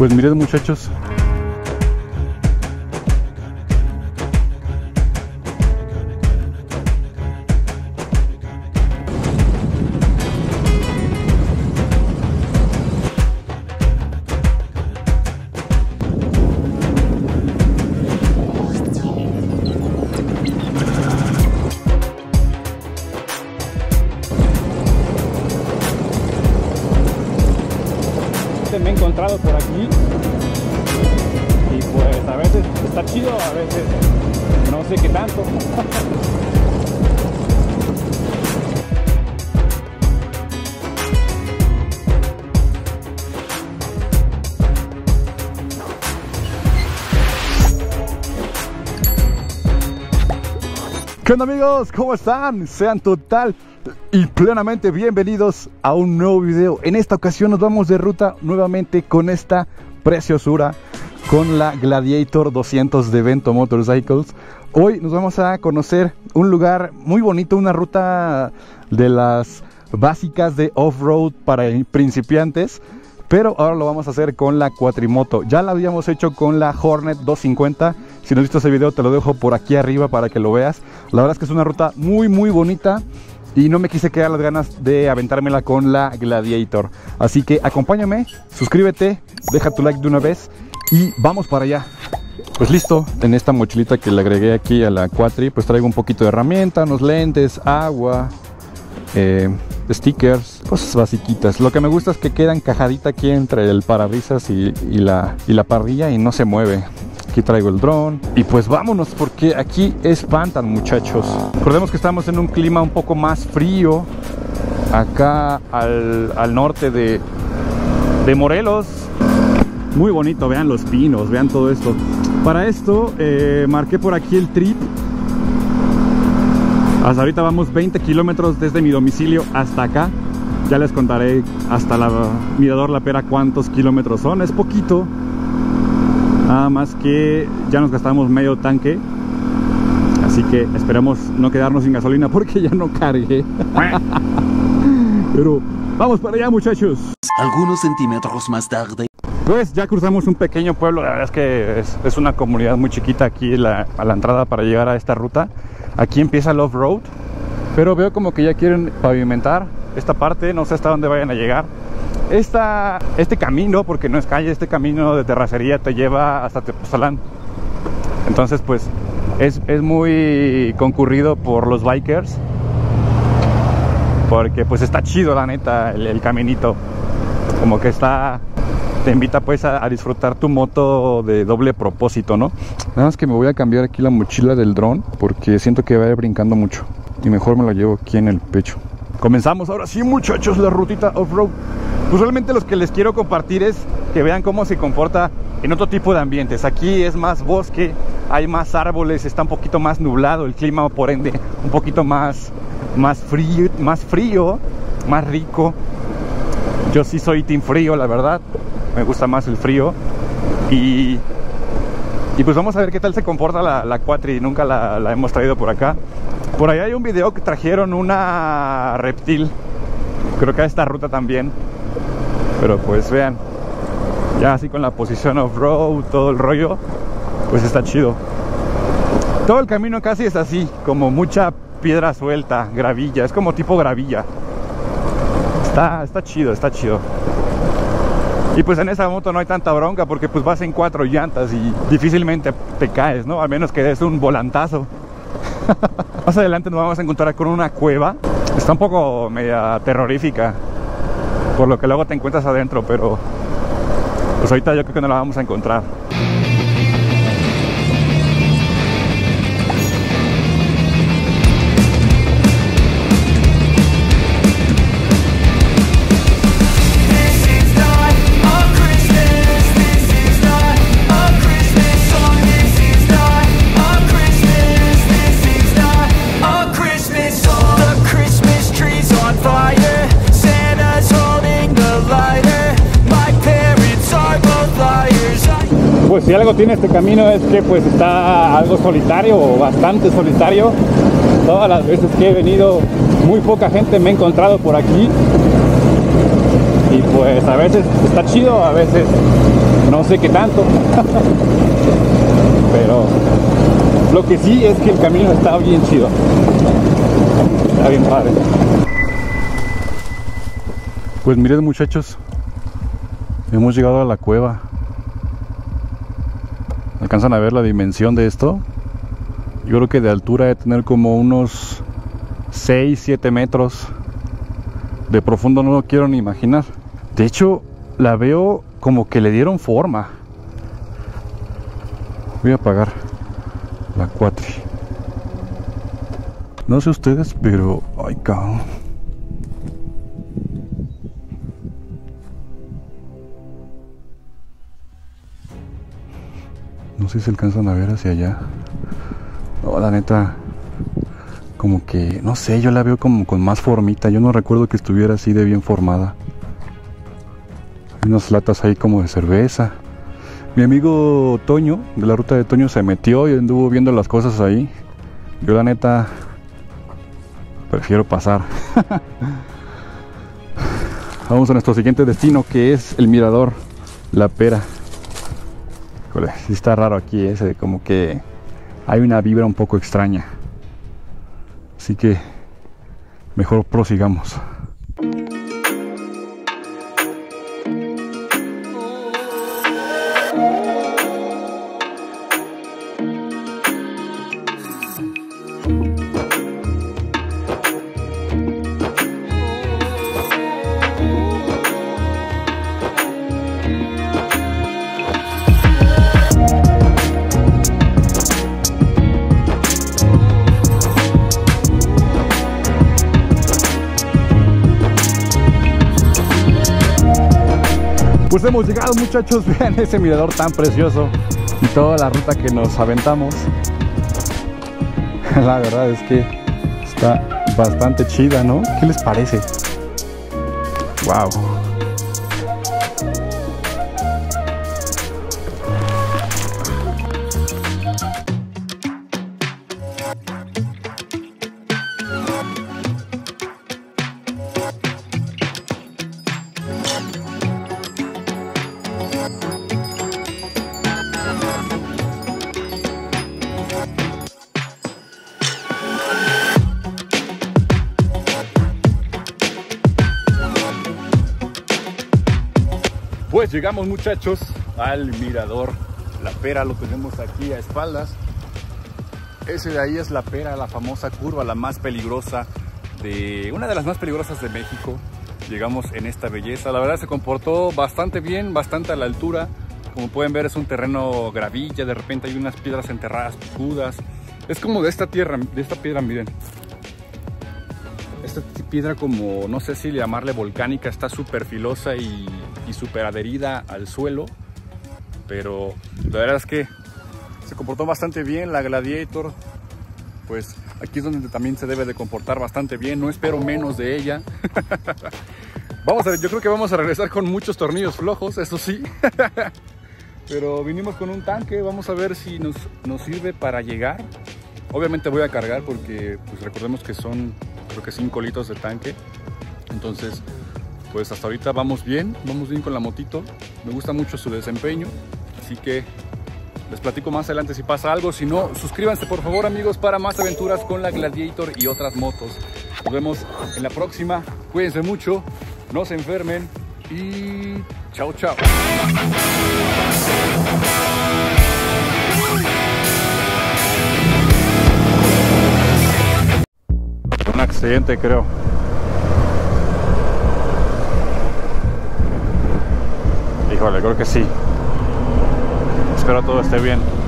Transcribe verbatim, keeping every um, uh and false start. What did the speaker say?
Pues mirad, muchachos, me he encontrado por aquí y pues a veces está chido, a veces no sé qué tanto. ¿Qué onda, amigos? ¿Cómo están? Sean total y plenamente bienvenidos a un nuevo video. En esta ocasión nos vamos de ruta nuevamente con esta preciosura, con la Gladiator doscientos de Vento Motorcycles. Hoy nos vamos a conocer un lugar muy bonito, una ruta de las básicas de off-road para principiantes, pero ahora lo vamos a hacer con la cuatrimoto. Ya la habíamos hecho con la Hornet doscientos cincuenta. Si no has visto ese video, te lo dejo por aquí arriba para que lo veas. La verdad es que es una ruta muy muy bonita y no me quise quedar las ganas de aventármela con la Gladiator. Así que acompáñame, suscríbete, deja tu like de una vez y vamos para allá. Pues listo, en esta mochilita que le agregué aquí a la cuatri, pues traigo un poquito de herramienta, unos lentes, agua, eh, stickers, cosas basiquitas. Lo que me gusta es que queda encajadita aquí entre el parabrisas y, y, la, y la parrilla y no se mueve. Aquí traigo el dron y pues vámonos, porque aquí espantan, muchachos. Recordemos que estamos en un clima un poco más frío acá al, al norte de, de Morelos. Muy bonito, vean los pinos, vean todo esto. Para esto eh, marqué por aquí el trip. Hasta ahorita vamos veinte kilómetros desde mi domicilio hasta acá. Ya les contaré hasta la Mirador La Pera cuántos kilómetros son, es poquito. Nada más que ya nos gastamos medio tanque, así que esperemos no quedarnos sin gasolina porque ya no cargué. Pero vamos para allá, muchachos. Algunos centímetros más tarde. Pues ya cruzamos un pequeño pueblo. La verdad es que es, es una comunidad muy chiquita aquí la, a la entrada para llegar a esta ruta. Aquí empieza el off-road, pero veo como que ya quieren pavimentar esta parte. No sé hasta dónde vayan a llegar. Esta, este camino, porque no es calle, este camino de terracería te lleva hasta Tepozalán. Entonces pues es, es muy concurrido por los bikers, porque pues está chido, la neta, el, el caminito. Como que está, te invita pues a, a disfrutar tu moto de doble propósito, ¿no? Nada más que me voy a cambiar aquí la mochila del dron porque siento que va a ir brincando mucho y mejor me la llevo aquí en el pecho. Comenzamos ahora sí, muchachos, la rutita off-road. Pues realmente los que les quiero compartir es que vean cómo se comporta en otro tipo de ambientes. Aquí es más bosque, hay más árboles, está un poquito más nublado el clima, por ende un poquito más, más frío, más frío, más rico. Yo sí soy team frío, la verdad, me gusta más el frío. Y, y pues vamos a ver qué tal se comporta la, la cuatri, nunca la, la hemos traído por acá. Por ahí hay un video que trajeron una reptil, creo que a esta ruta también. Pero pues vean, ya así con la posición off-road, todo el rollo, pues está chido. Todo el camino casi es así, como mucha piedra suelta, gravilla, es como tipo gravilla. Está, está chido, está chido. Y pues en esa moto no hay tanta bronca porque pues vas en cuatro llantas y difícilmente te caes, ¿no? A menos que des un volantazo. Más adelante nos vamos a encontrar con una cueva. Está un poco media terrorífica por lo que luego te encuentras adentro, pero pues ahorita yo creo que no la vamos a encontrar. Pues si algo tiene este camino es que pues está algo solitario, o bastante solitario. Todas las veces que he venido, muy poca gente me he encontrado por aquí. Y pues a veces está chido, a veces no sé qué tanto, pero lo que sí es que el camino está bien chido, está bien padre. Pues miren, muchachos, hemos llegado a la cueva. ¿Alcanzan a ver la dimensión de esto? Yo creo que de altura debe tener como unos seis, siete metros. De profundo no lo quiero ni imaginar. De hecho, la veo como que le dieron forma. Voy a apagar la cuatri. No sé ustedes, pero... ay, cabrón. No sé si se alcanzan a ver hacia allá. No, la neta, como que, no sé, yo la veo como con más formita. Yo no recuerdo que estuviera así de bien formada. Hay unas latas ahí como de cerveza. Mi amigo Toño, de la ruta de Toño, se metió y anduvo viendo las cosas ahí. Yo la neta prefiero pasar. Vamos a nuestro siguiente destino, que es el mirador La Pera. Híjole, sí está raro aquí ese, como que hay una vibra un poco extraña, así que mejor prosigamos. Pues hemos llegado, muchachos, vean ese mirador tan precioso y toda la ruta que nos aventamos. La verdad es que está bastante chida, ¿no? ¿Qué les parece? ¡Wow! Pues llegamos, muchachos, al mirador La Pera. Lo tenemos aquí a espaldas. Ese de ahí es La Pera, la famosa curva, la más peligrosa de... una de las más peligrosas de México. Llegamos en esta belleza. La verdad se comportó bastante bien, bastante a la altura. Como pueden ver, es un terreno gravilla. De repente hay unas piedras enterradas picudas. Es como de esta tierra, de esta piedra, miren. Esta piedra, como no sé si llamarle volcánica, está súper filosa y... y súper adherida al suelo, pero la verdad es que se comportó bastante bien la Gladiator. Pues aquí es donde también se debe de comportar bastante bien, no espero menos de ella. Vamos a ver, yo creo que vamos a regresar con muchos tornillos flojos, eso sí. Pero vinimos con un tanque, vamos a ver si nos, nos sirve para llegar. Obviamente voy a cargar porque pues recordemos que son creo que cinco litros de tanque, entonces pues hasta ahorita vamos bien, vamos bien con la motito. Me gusta mucho su desempeño, así que les platico más adelante si pasa algo. Si no, suscríbanse por favor, amigos, para más aventuras con la Gladiator y otras motos. Nos vemos en la próxima. Cuídense mucho, no se enfermen y chao, chao. Un accidente, creo. Híjole, creo que sí. Espero todo esté bien.